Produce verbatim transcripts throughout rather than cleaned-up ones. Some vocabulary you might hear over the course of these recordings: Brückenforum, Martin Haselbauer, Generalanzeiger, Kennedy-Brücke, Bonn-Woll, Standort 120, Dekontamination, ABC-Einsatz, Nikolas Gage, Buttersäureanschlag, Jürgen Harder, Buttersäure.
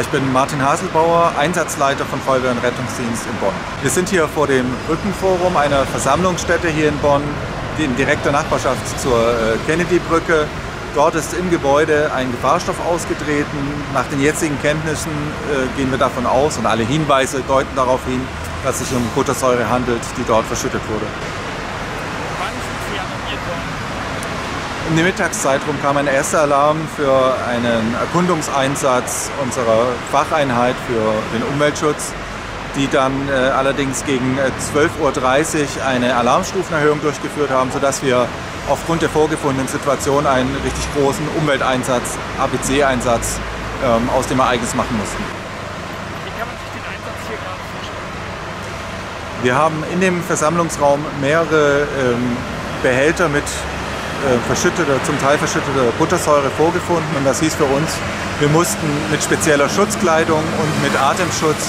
Ich bin Martin Haselbauer, Einsatzleiter von Feuerwehr und Rettungsdienst in Bonn. Wir sind hier vor dem Brückenforum, einer Versammlungsstätte hier in Bonn, in direkter Nachbarschaft zur Kennedy-Brücke. Dort ist im Gebäude ein Gefahrstoff ausgetreten. Nach den jetzigen Kenntnissen gehen wir davon aus und alle Hinweise deuten darauf hin, dass es sich um Buttersäure handelt, die dort verschüttet wurde. Wann sind Sie alarmiert worden? Um den Mittagszeitraum kam ein erster Alarm für einen Erkundungseinsatz unserer Facheinheit für den Umweltschutz, die dann äh, allerdings gegen zwölf Uhr dreißig eine Alarmstufenerhöhung durchgeführt haben, sodass wir aufgrund der vorgefundenen Situation einen richtig großen Umwelteinsatz, A B C-Einsatz, ähm, aus dem Ereignis machen mussten. Wie kann man sich den Einsatz hier gerade vorstellen? Wir haben in dem Versammlungsraum mehrere ähm, Behälter mit äh, verschütteter, zum Teil verschütteter Buttersäure vorgefunden, und das hieß für uns, wir mussten mit spezieller Schutzkleidung und mit Atemschutz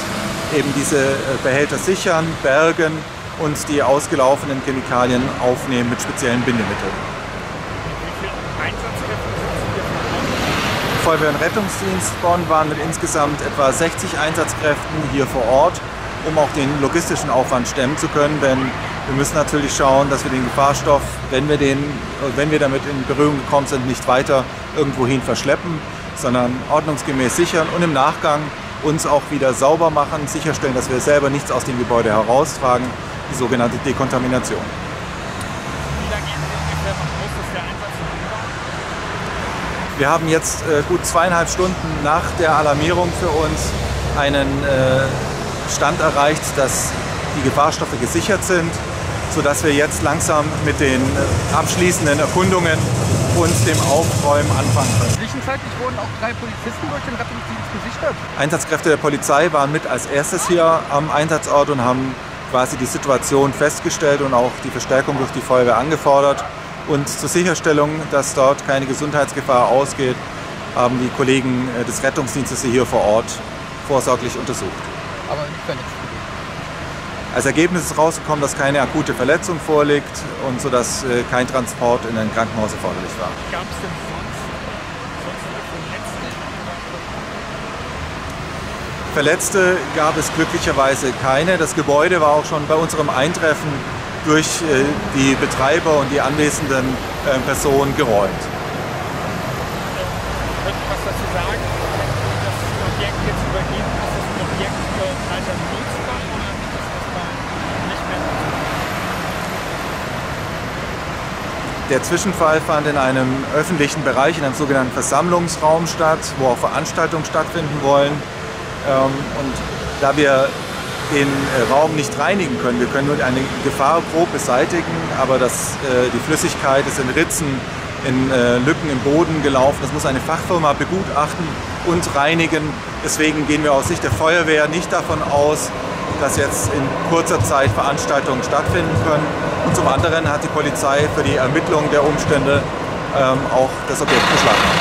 eben diese Behälter sichern, bergen und die ausgelaufenen Chemikalien aufnehmen mit speziellen Bindemitteln. Wie viele Einsatzkräfte sind hier? Feuerwehr- und Rettungsdienst Bonn waren mit insgesamt etwa sechzig Einsatzkräften hier vor Ort, um auch den logistischen Aufwand stemmen zu können, denn wir müssen natürlich schauen, dass wir den Gefahrstoff, wenn wir, den, wenn wir damit in Berührung gekommen sind, nicht weiter irgendwohin verschleppen, sondern ordnungsgemäß sichern und im Nachgang uns auch wieder sauber machen, sicherstellen, dass wir selber nichts aus dem Gebäude heraustragen, die sogenannte Dekontamination. Wie lange gehen Sie ungefähr davon aus, dass der Einsatz funktioniert? Wir haben jetzt äh, gut zweieinhalb Stunden nach der Alarmierung für uns einen äh, Stand erreicht, dass die Gefahrstoffe gesichert sind, sodass wir jetzt langsam mit den äh, abschließenden Erkundungen und dem Aufräumen anfangen können. Zwischenzeitlich wurden auch drei Polizisten durch den Rettungsdienst gesichtet. Einsatzkräfte der Polizei waren mit als erstes hier am Einsatzort und haben quasi die Situation festgestellt und auch die Verstärkung durch die Feuerwehr angefordert. Und zur Sicherstellung, dass dort keine Gesundheitsgefahr ausgeht, haben die Kollegen des Rettungsdienstes hier vor Ort vorsorglich untersucht. Aber nicht verletzt. Als Ergebnis ist rausgekommen, dass keine akute Verletzung vorliegt und so, dass äh, kein Transport in ein Krankenhaus erforderlich war. Gab es denn sonst Verletzte? Verletzte gab es glücklicherweise keine. Das Gebäude war auch schon bei unserem Eintreffen durch äh, die Betreiber und die anwesenden äh, Personen geräumt. Können Sie was dazu sagen? Das Objekt jetzt übergeben, ist das ein Objekt für Alternativbau oder nicht? Der Zwischenfall fand in einem öffentlichen Bereich, in einem sogenannten Versammlungsraum statt, wo auch Veranstaltungen stattfinden wollen. Und da wir den Raum nicht reinigen können, wir können nur eine Gefahr grob beseitigen, aber das, die Flüssigkeit ist in Ritzen, in Lücken im Boden gelaufen. Das muss eine Fachfirma begutachten und reinigen. Deswegen gehen wir aus Sicht der Feuerwehr nicht davon aus, dass jetzt in kurzer Zeit Veranstaltungen stattfinden können. Und zum anderen hat die Polizei für die Ermittlung der Umstände ähm, auch das Objekt beschlagnahmt.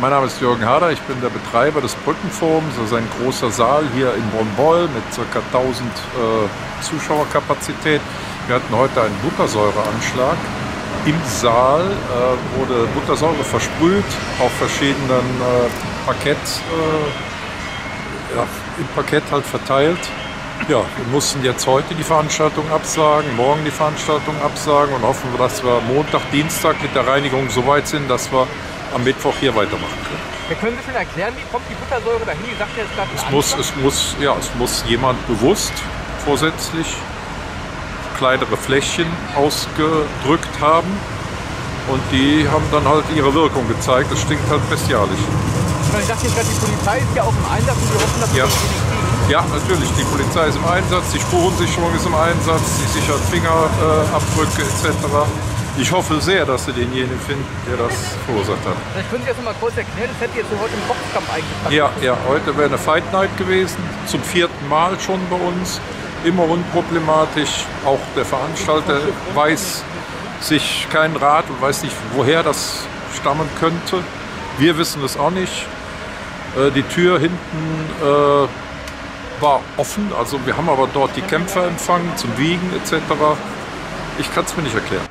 Mein Name ist Jürgen Harder, ich bin der Betreiber des Brückenforums. Das ist ein großer Saal hier in Bonn-Woll mit ca. tausend äh, Zuschauerkapazität. Wir hatten heute einen Buttersäureanschlag. Im Saal äh, wurde Buttersäure versprüht auf verschiedenen äh, Parkett, äh, ja, im Parkett halt verteilt. Ja, wir mussten jetzt heute die Veranstaltung absagen, morgen die Veranstaltung absagen und hoffen, dass wir Montag, Dienstag mit der Reinigung so weit sind, dass wir am Mittwoch hier weitermachen können. Wir können ein bisschen erklären, wie kommt die Buttersäure dahin? Ich sagte jetzt gerade es muss, es muss, ja, es muss jemand bewusst vorsätzlich kleinere Fläschchen ausgedrückt haben und die haben dann halt ihre Wirkung gezeigt. Das stinkt halt bestialisch. Ich dachte jetzt gerade, die Polizei ist ja auch im Einsatz und wir hoffen, dass wir das nicht kriegen. Ja, natürlich. Die Polizei ist im Einsatz, die Spurensicherung ist im Einsatz, die sichert Fingerabdrücke äh, et cetera. Ich hoffe sehr, dass sie denjenigen finden, der das verursacht hat. Ich könnte jetzt noch mal kurz erklären, das hätte jetzt so heute im Boxkampf eingepackt. Ja, ja, heute wäre eine Fight Night gewesen, zum vierten Mal schon bei uns. Immer unproblematisch, auch der Veranstalter weiß sich keinen Rat und weiß nicht, woher das stammen könnte. Wir wissen es auch nicht. Äh, die Tür hinten äh, war offen, also wir haben aber dort die Kämpfer empfangen zum Wiegen et cetera. Ich kann es mir nicht erklären.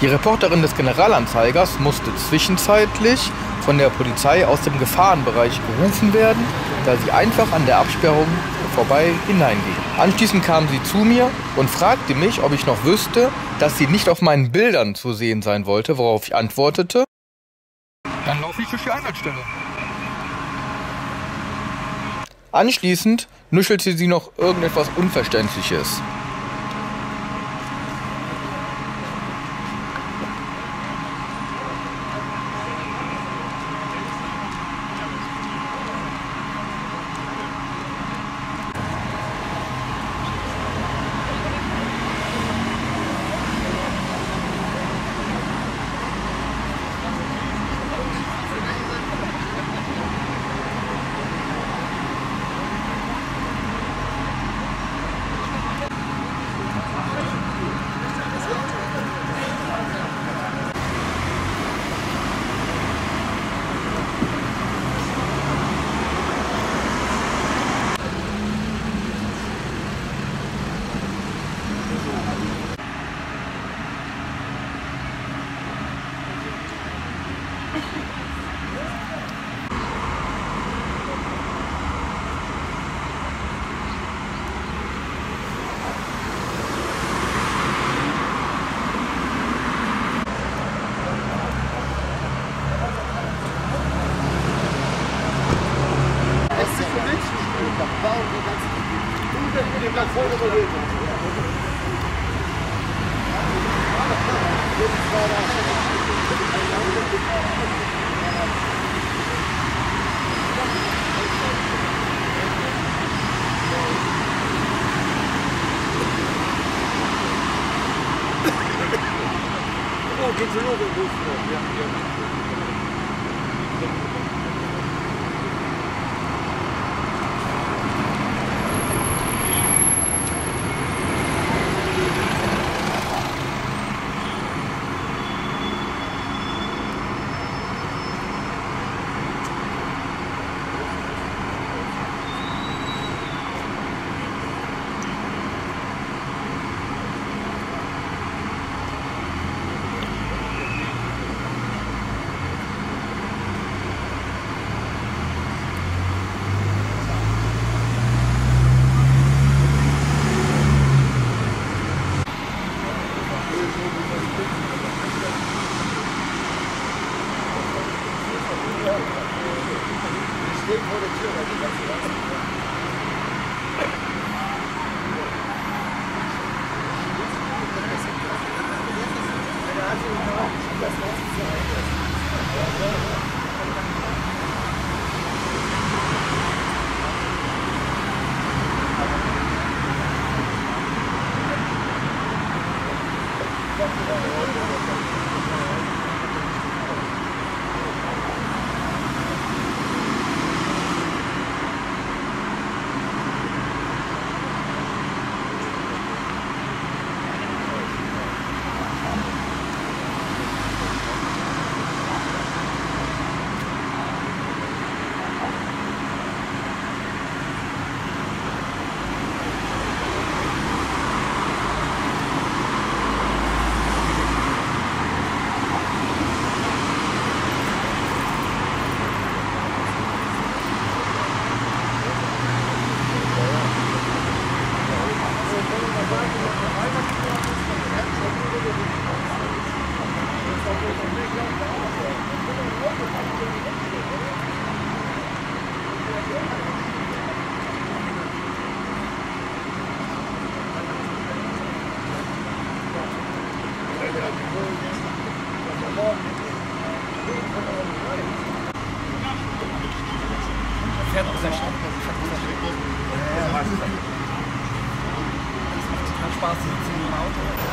Die Reporterin des Generalanzeigers musste zwischenzeitlich von der Polizei aus dem Gefahrenbereich gerufen werden, da sie einfach an der Absperrung vorbei hineinging. Anschließend kam sie zu mir und fragte mich, ob ich noch wüsste, dass sie nicht auf meinen Bildern zu sehen sein wollte, worauf ich antwortete: Dann laufe ich durch die Einsatzstelle. Anschließend nuschelte sie noch irgendetwas Unverständliches.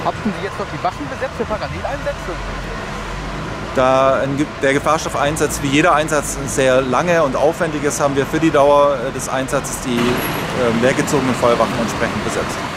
Hatten Sie jetzt noch die Wachen besetzt für Paralleleinsätze? Da der Gefahrstoffeinsatz wie jeder Einsatz sehr lange und aufwendig ist, haben wir für die Dauer des Einsatzes die äh, leergezogenen Feuerwachen entsprechend besetzt.